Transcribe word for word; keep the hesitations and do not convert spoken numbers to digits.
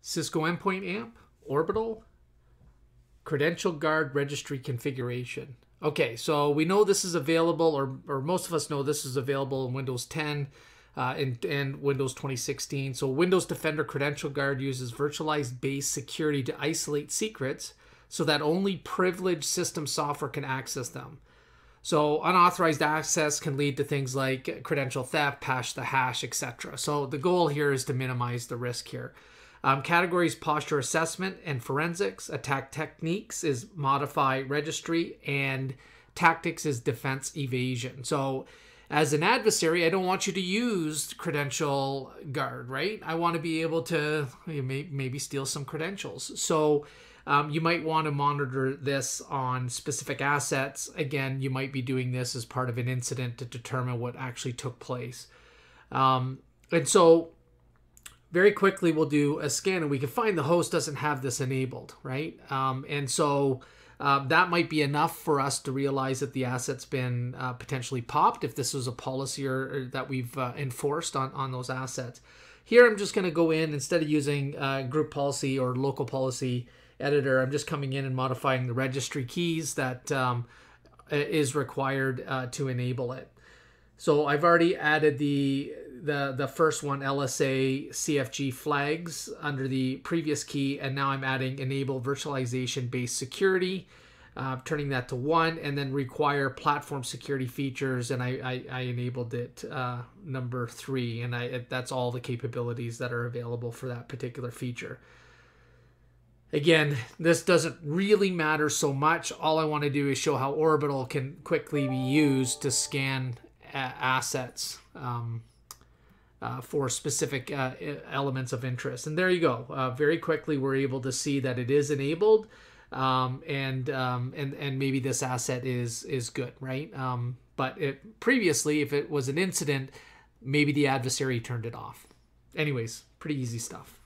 Cisco Endpoint A M P, Orbital, Credential Guard Registry Configuration. Okay, so we know this is available, or, or most of us know this is available in Windows ten uh, and, and Windows twenty sixteen. So Windows Defender Credential Guard uses virtualized base security to isolate secrets so that only privileged system software can access them. So unauthorized access can lead to things like credential theft, hash the hash, et cetera. So the goal here is to minimize the risk here. Um, categories, posture assessment and forensics. Attack techniques is modify registry, and tactics is defense evasion. So as an adversary, I don't want you to use Credential Guard, right? I want to be able to maybe steal some credentials. So Um, you might want to monitor this on specific assets. Again, you might be doing this as part of an incident to determine what actually took place. Um, and so very quickly, we'll do a scan and we can find the host doesn't have this enabled, right? Um, and so uh, that might be enough for us to realize that the asset's been uh, potentially popped if this was a policy or, or that we've uh, enforced on, on those assets. Here, I'm just going to go in, instead of using uh, group policy or local policy editor, I'm just coming in and modifying the registry keys that um, is required uh, to enable it. So I've already added the, the, the first one, L S A C F G flags, under the previous key, and now I'm adding enable virtualization-based security, uh, turning that to one, and then require platform security features, and I, I, I enabled it uh, number three, and I, that's all the capabilities that are available for that particular feature. Again, this doesn't really matter so much. All I want to do is show how Orbital can quickly be used to scan assets um, uh, for specific uh, elements of interest. And there you go. Uh, very quickly, we're able to see that it is enabled, um, and um, and and maybe this asset is is good, right? Um, but it, previously, if it was an incident, maybe the adversary turned it off. Anyways, pretty easy stuff.